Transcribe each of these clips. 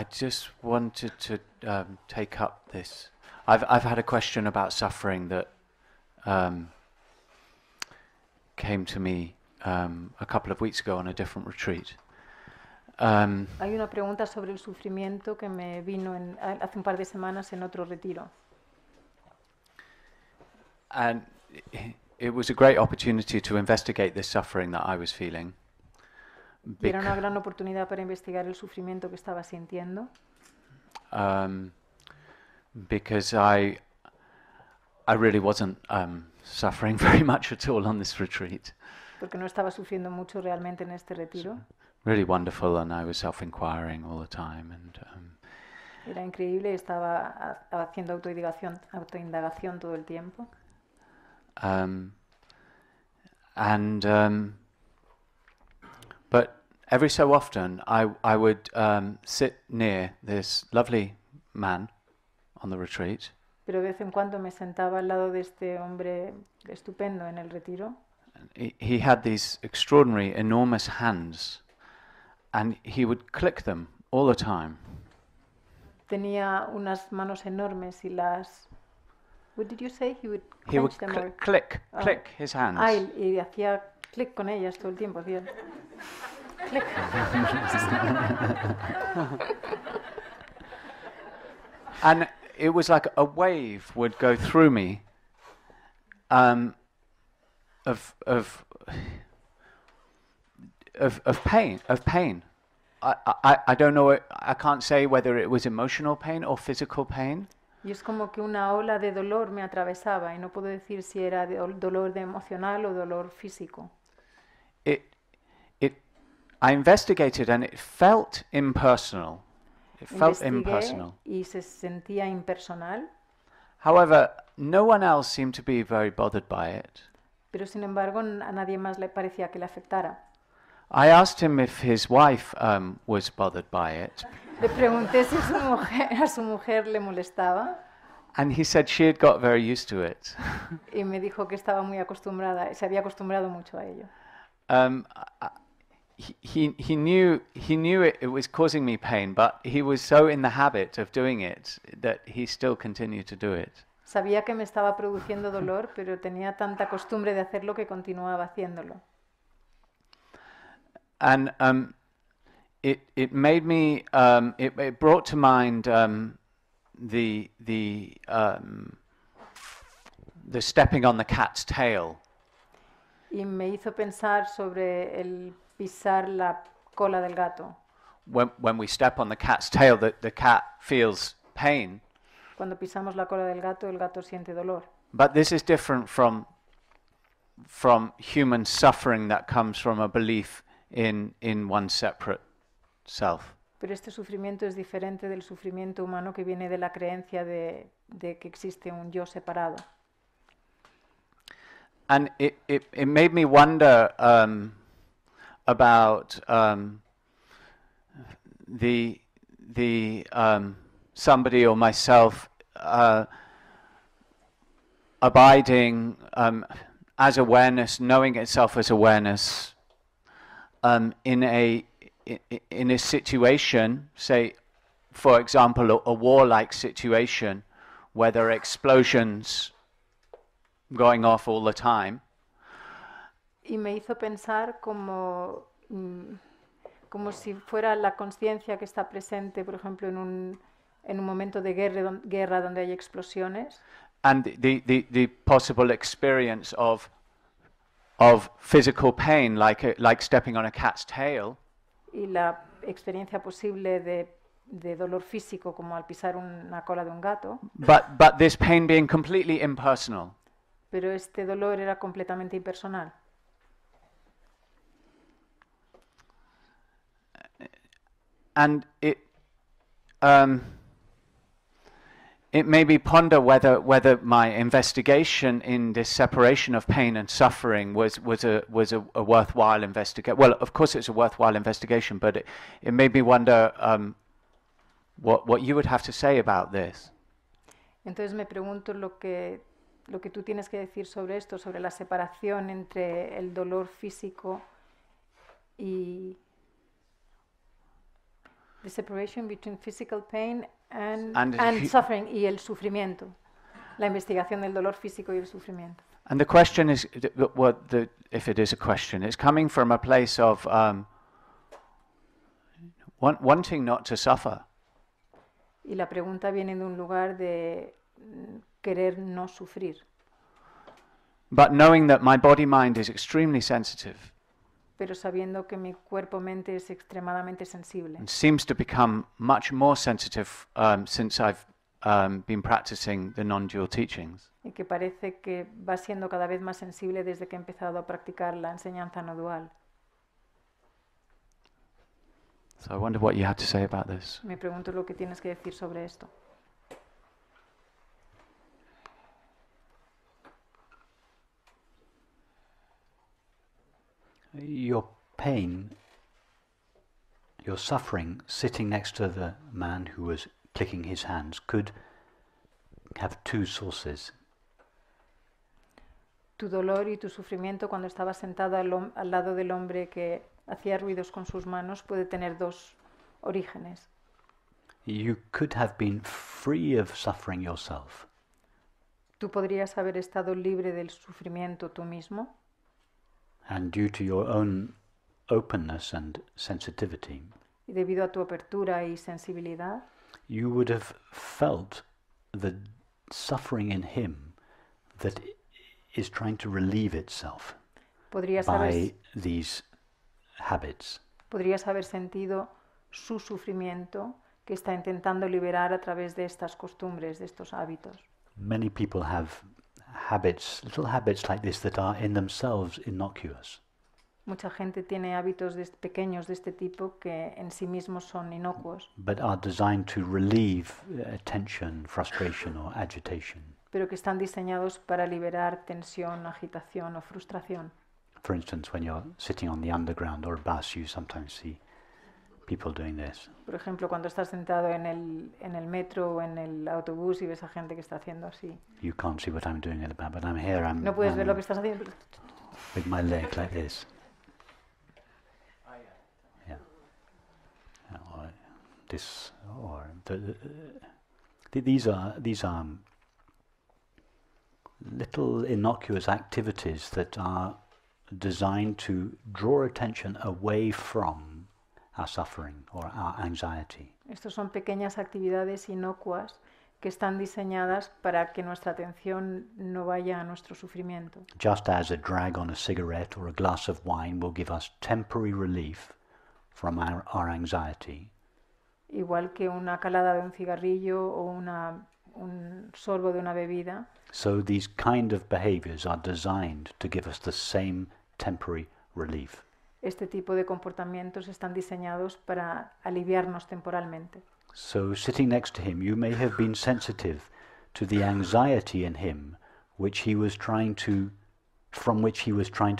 I just wanted to take up this. I've had a question about suffering that came to me a couple of weeks ago on a different retreat. Hay una pregunta sobre el sufrimiento que me vino hace un par de semanas en otro retiro. And it was a great opportunity to investigate this suffering that I was feeling. Y era una gran oportunidad para investigar el sufrimiento que estaba sintiendo. Because I really wasn't suffering very much at all on this retreat. Porque no estaba sufriendo mucho realmente en este retiro. Really wonderful, and I was self-inquiring all the time. And era increíble, estaba haciendo autoindagación todo el tiempo. But every so often, I would sit near this lovely man on the retreat. Pero de vez en cuando me sentaba al lado de este hombre estupendo en el retiro. He had these extraordinary, enormous hands, and he would click them all the time. Tenía unas manos enormes y las. What did you say? He would clench them or click, click his hands. Ah, y hacía click con ellas todo el tiempo, hacía. Click. And it was like a wave would go through me of pain, of pain. I don't know, I can't say whether it was emotional pain or physical pain. Y es como que una ola de dolor me atravesaba y no puedo decir si era dolor emocional o dolor físico. I investigated and it felt impersonal. It felt impersonal. Y se sentía impersonal. However, no one else seemed to be very bothered by it. Pero sin embargo, a nadie más le parecía que le afectara. I asked him if his wife was bothered by it. Le pregunté si a su mujer le molestaba. And he said she had got very used to it. Y me dijo que estaba muy acostumbrada, se había acostumbrado mucho a ello. He knew it was causing me pain, but he was so in the habit of doing it that he still continued to do it. Sabía que me estaba produciendo dolor, pero tenía tanta costumbre de hacerlo que continuaba haciéndolo. And it made me it brought to mind the stepping on the cat's tail. Y me hizo pensar sobre el pisar la cola del gato. When we step on the cat's tail, the cat feels pain. Cuando pisamos la cola del gato, el gato siente dolor. But this is different from human suffering that comes from a belief in one's separate self. Pero este sufrimiento es diferente del sufrimiento humano que viene de la creencia de que existe un yo separado. And it made me wonder about somebody or myself abiding as awareness, knowing itself as awareness, in a situation, say, for example, a war-like situation where there are explosions going off all the time. Y me hizo pensar como si fuera la consciencia que está presente, por ejemplo, en un momento de guerra donde hay explosiones. And the possible experience of physical pain, like stepping on a cat's tail. Y la experiencia posible de dolor físico, como al pisar una cola de un gato. But this pain being completely impersonal. Pero este dolor era completamente impersonal. And it made me ponder whether my investigation in this separation of pain and suffering was a worthwhile investigation. Well, of course, it's a worthwhile investigation, but it made me wonder what you would have to say about this. Entonces me pregunto lo que tú tienes que decir sobre esto, sobre la separación entre el dolor físico y the separation between physical pain and suffering, y el sufrimiento, la investigación del dolor físico y el sufrimiento. And the question is, if it is a question, it's coming from a place of wanting not to suffer. Y la pregunta viene de un lugar de querer no sufrir. But knowing that my body-mind is extremely sensitive. Pero sabiendo que mi cuerpo-mente es extremadamente sensible. It seems to become much more sensitive since I've been practicing the non-dual teachings. Y que parece que va siendo cada vez más sensible desde que he empezado a practicar la enseñanza no dual. So I wonder what you have to say about this. Me pregunto lo que tienes que decir sobre esto. Your pain, your suffering, sitting next to the man who was clicking his hands, could have two sources. Tu dolor y tu sufrimiento cuando estaba sentado al lado del hombre que hacía ruidos con sus manos puede tener dos orígenes. You could have been free of suffering yourself. Tú podrías haber estado libre del sufrimiento tú mismo. And due to your own openness and sensitivity, y debido a tu apertura y sensibilidad, you would have felt the suffering in him that is trying to relieve itself by these habits. Podrías haber sentido su sufrimiento que está intentando liberar a través de estas costumbres, de estos hábitos. Many people have habits, little habits like this that are in themselves innocuous. Mucha gente tiene hábitos pequeños de este tipo que en sí mismos son inocuos. But are designed to relieve tension, frustration or agitation. Pero que están diseñados para liberar tensión, agitación o frustración. For instance, when you're sitting on the underground or a bus, you sometimes see people doing this. Por ejemplo, cuando estás sentado en el metro o en el autobús y ves a gente que está haciendo así. You can't see what I'm doing at the back, but I'm here. No puedes ver lo que estás haciendo. With my leg like this. Yeah. Or this, or these are little innocuous activities that are designed to draw attention away from our suffering or our anxiety. Estos son pequeñas actividades inocuas que están diseñadas para que nuestra atención no vaya a nuestro sufrimiento. Just as a drag on a cigarette or a glass of wine will give us temporary relief from our anxiety. Igual que una calada de un cigarrillo o un sorbo de una bebida. So these kind of behaviors are designed to give us the same temporary relief. Este tipo de comportamientos están diseñados para aliviarnos temporalmente. So sitting next to him, you may have been sensitive to the anxiety in him, from which he was trying to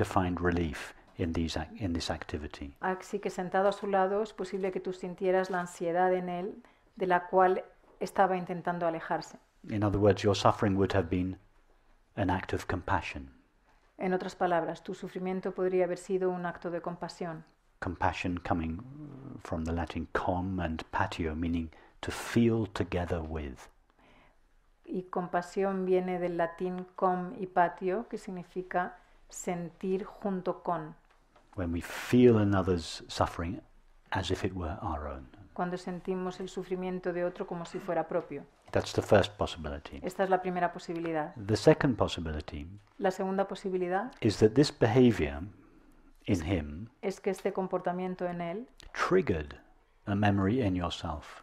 find relief in this activity. Así que sentado a su lado es posible que tú sintieras la ansiedad en él, de la cual estaba intentando alejarse. In other words, your suffering would have been an act of compassion. En otras palabras, tu sufrimiento podría haber sido un acto de compasión. Compassion coming from the Latin com and patio, meaning to feel together with. Y compasión viene del latín com y patio, que significa sentir junto con. When we feel another's suffering as if it were our own. Cuando sentimos el sufrimiento de otro como si fuera propio. That's the first possibility. Esta es la primera posibilidad. The second possibility. La segunda posibilidad. Is that this behavior in him. Es que este comportamiento en él. Triggered a memory in yourself.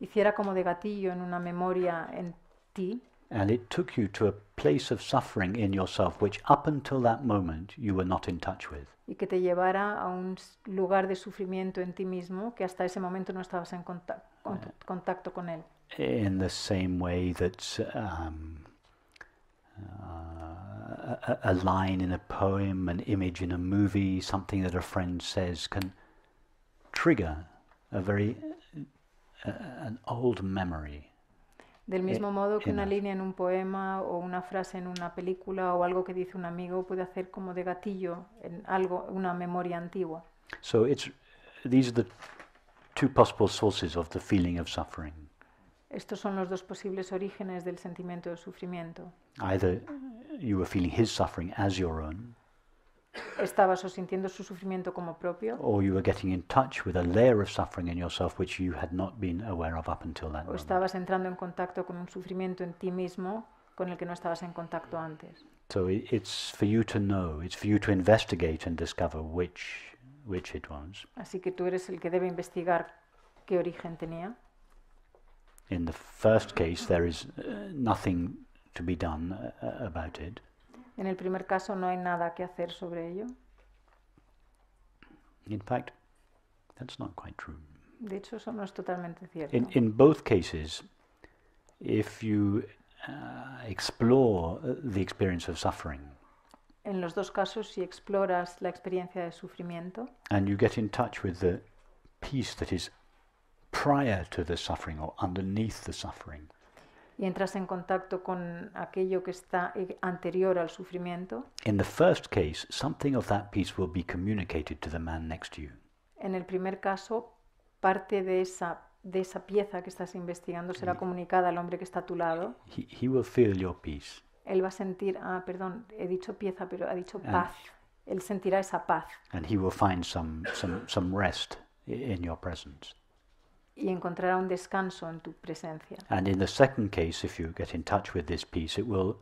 Hiciera como de gatillo en una memoria en ti. And it took you to a place of suffering in yourself, which up until that moment you were not in touch with. Y que te llevara a un lugar de sufrimiento en ti mismo que hasta ese momento no estabas en contacto con él. In the same way that a line in a poem, an image in a movie, something that a friend says can trigger a an old memory. Del mismo modo que una línea en un poema o una frase en una película o algo que dice un amigo puede hacer como de gatillo en algo, una memoria antigua. So these are the two possible sources of the feeling of suffering. Estos son los dos posibles orígenes del sentimiento de sufrimiento. Either you were feeling his suffering as your own, estabas o sintiendo su sufrimiento como propio, or you were getting in touch with a layer of suffering in yourself which you had not been aware of up until that moment. O estabas entrando en contacto con un sufrimiento en ti mismo con el que no estabas en contacto antes. So it's for you to know, it's for you to investigate and discover which it was. Así que tú eres el que debe investigar qué origen tenía. In the first case, there is nothing to be done about it. En el primer caso no hay nada que hacer sobre ello. In fact, that's not quite true. De hecho, eso no es totalmente cierto. In both cases, if you explore the experience of suffering, en los dos casos, si exploras la experiencia de sufrimiento, and you get in touch with the peace that is prior to the suffering or underneath the suffering, y entras en contacto con aquello que está anterior al sufrimiento, in the first case, something of that peace will be communicated to the man next to you. En el primer caso, parte de esa pieza que estás investigando será comunicada al hombre que está a tu lado. He will feel your peace. Él va a sentir, perdón, he dicho pieza, pero ha dicho paz. Él sentirá esa paz. And he will find some rest in your presence. Y encontrará un descanso en tu presencia. And in the second case, if you get in touch with this peace, it will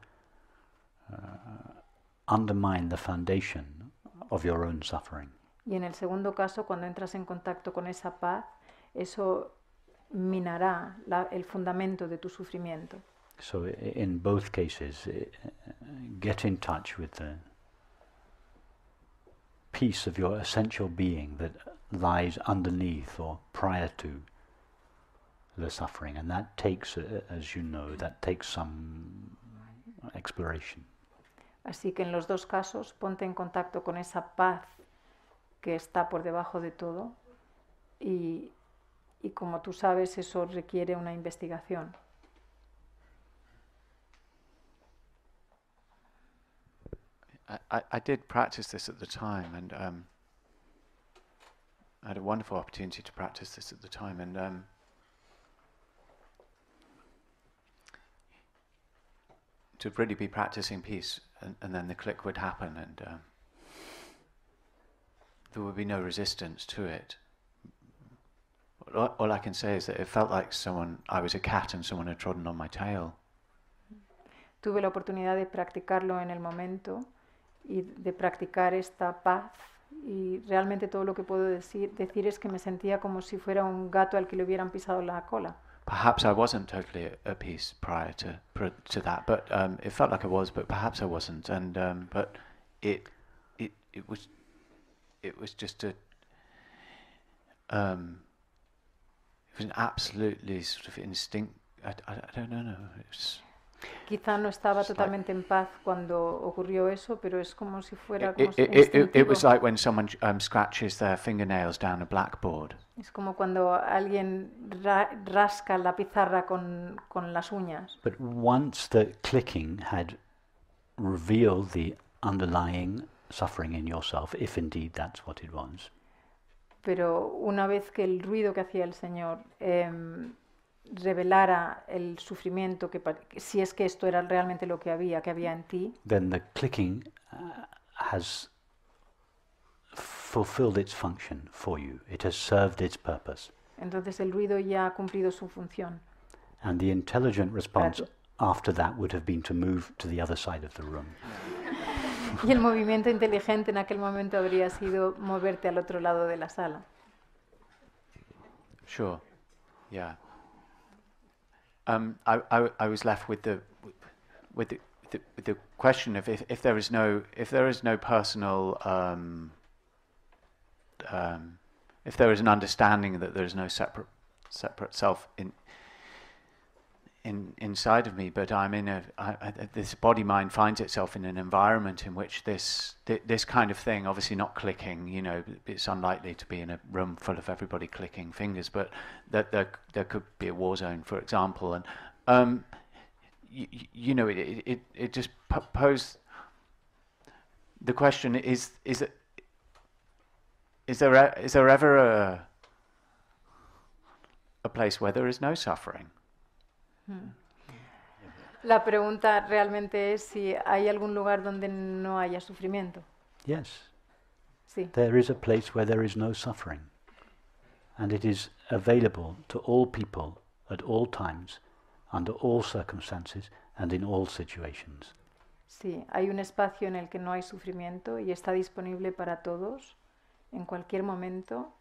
undermine the foundation of your own suffering. Y en el segundo caso, cuando entras en contacto con esa paz, eso minará el fundamento de tu sufrimiento. So in both cases, get in touch with the peace of your essential being that lies underneath or prior to the suffering, and that takes, as you know, that takes some exploration. Así que en los dos casos, ponte en contacto con esa paz que está por debajo de todo, y como tú sabes, eso requiere una investigación. I did practice this at the time, and I had a wonderful opportunity to practice this at the time, and to really be practicing peace, and then the click would happen, and there would be no resistance to it. All I can say is that it felt like I was a cat and someone had trodden on my tail. Tuve la oportunidad de practicarlo en el momento y de practicar esta paz, y realmente todo lo que puedo decir es que me sentía como si fuera un gato al que le hubieran pisado la cola. Perhaps I wasn't totally at peace prior to that, but it felt like I was, but perhaps I wasn't, and but it was just it was an absolutely sort of instinct. I don't know. It was. Quizá no estaba totalmente en paz cuando ocurrió eso, pero es como si fuera como instintivo. It was like when someone scratches their fingernails down a blackboard. Es como cuando alguien rasca la pizarra con las uñas. But once the clicking had revealed the underlying suffering in yourself, if indeed that's what it was. Pero una vez que el ruido que hacía el Señor revelara el sufrimiento, que si es que esto era realmente lo que había en ti, then the clicking has fulfilled its function for you. It has served its purpose. Entonces el ruido ya ha cumplido su función. And the intelligent response after that would have been to move to the other side of the room. Y el movimiento inteligente en aquel momento habría sido moverte al otro lado de la sala. Sure. Yeah. I was left with the question of if there is no personal if there is an understanding that there is no separate self inside of me, but this body mind finds itself in an environment in which this kind of thing, obviously not clicking, you know, it's unlikely to be in a room full of everybody clicking fingers, but that there could be a war zone, for example, and you know, it just posed the question: is there ever a a place where there is no suffering. La pregunta realmente es si hay algún lugar donde no haya sufrimiento. Yes. Sí. There is a place where there is no suffering, and it is available to all people at all times, under all circumstances and in all situations. Sí, hay un espacio en el que no hay sufrimiento y está disponible para todos en cualquier momento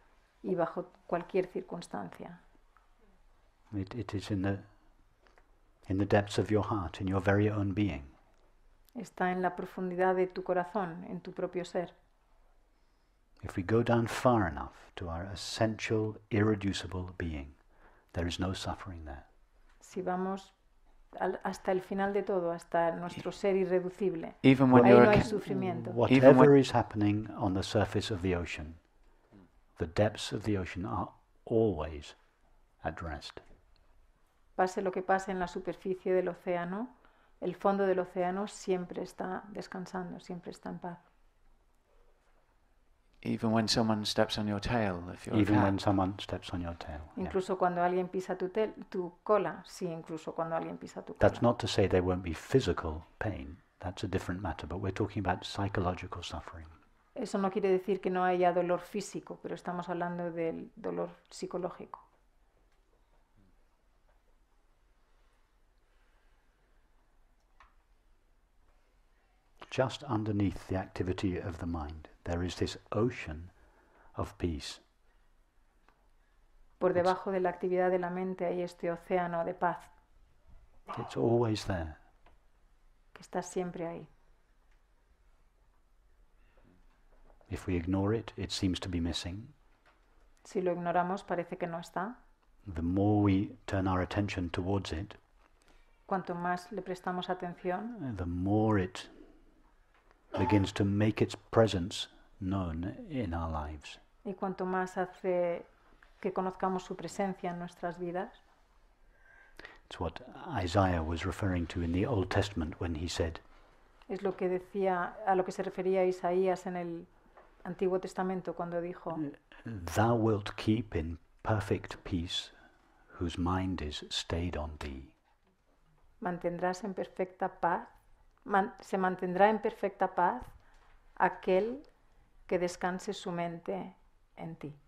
y bajo cualquier circunstancia. It is in the depths of your heart, in your very own being. Está en la profundidad de tu corazón, en tu propio ser. If we go down far enough to our essential, irreducible being, there is no suffering there. Si vamos hasta el final de todo, hasta nuestro ser irreducible, ahí no hay sufrimiento. Whatever is happening on the surface of the ocean, the depths of the ocean are always at rest. Pase lo que pase en la superficie del océano, el fondo del océano siempre está descansando, siempre está en paz. Even when someone steps on your tail, if you're even when someone steps on your tail. Incluso cuando alguien pisa tu cola, sí, incluso cuando alguien pisa tu cola. That's not to say there won't be physical pain. That's a different matter. But we're talking about psychological suffering. Eso no quiere decir que no haya dolor físico, pero estamos hablando del dolor psicológico. Just underneath the activity of the mind, there is this ocean of peace. Por debajo de la actividad de la mente hay este océano de paz. It's always there. Que está siempre ahí. If we ignore it, it seems to be missing. Si lo ignoramos, parece que no está. The more we turn our attention towards it, cuanto más le prestamos atención, the more it begins to make its presence known in our lives. Y cuanto más hace que conozcamos su presencia en nuestras vidas. It's what Isaiah was referring to in the Old Testament when he said. Es lo que decía, a lo que se refería Isaías en el Antiguo Testamento cuando dijo: Thou wilt keep in perfect peace, whose mind is stayed on thee. Mantendrás en perfecta paz. Se mantendrá en perfecta paz aquel que descanse su mente en ti.